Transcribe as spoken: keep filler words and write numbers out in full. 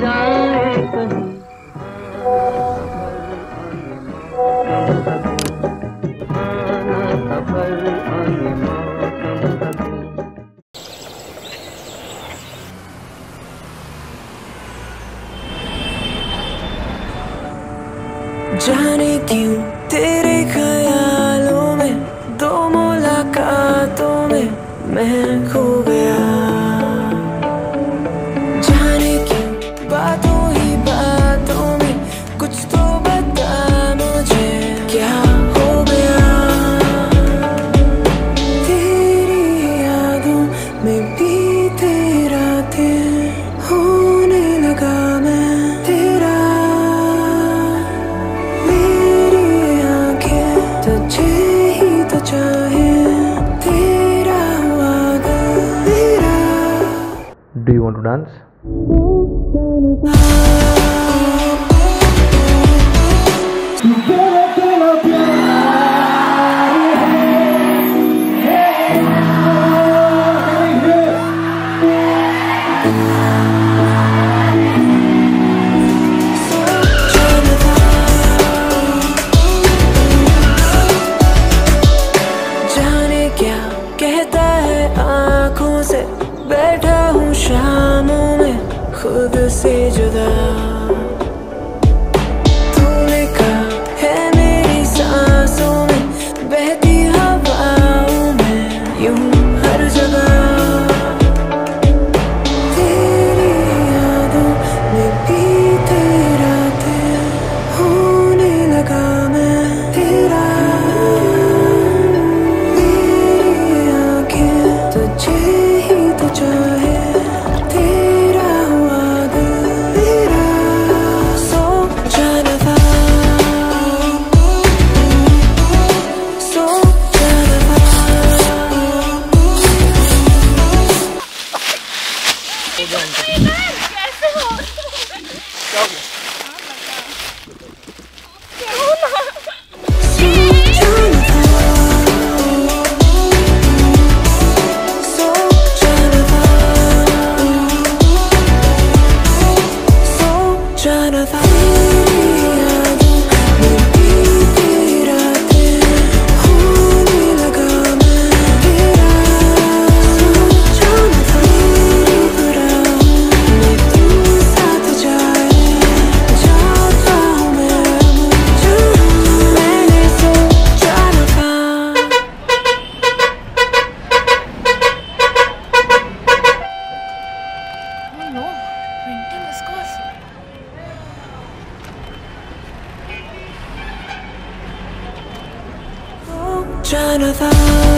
जाए कहीं। जाने क्यों तेरे ख्यालों में, दो मुलाकातों में मैं खो गया। जाने क्यों बातों ही बातों में, कुछ तो बता मुझे क्या हो गया। तेरी यादों में बीते रातें, होने लगा मैं तेरा। तुझे ही तो चाहे तेरा हुआ तेरा। Do you want to dance? कहता है आंखों से, बैठा हूँ शामों में खुद से जुदा। तूने कहा है मेरी सांसों में, बहती हवाओं में यूं हर जगह। तेरी यादों में बीते रातें, होने लगा मैं तेरा। कैसे हो? Jonathan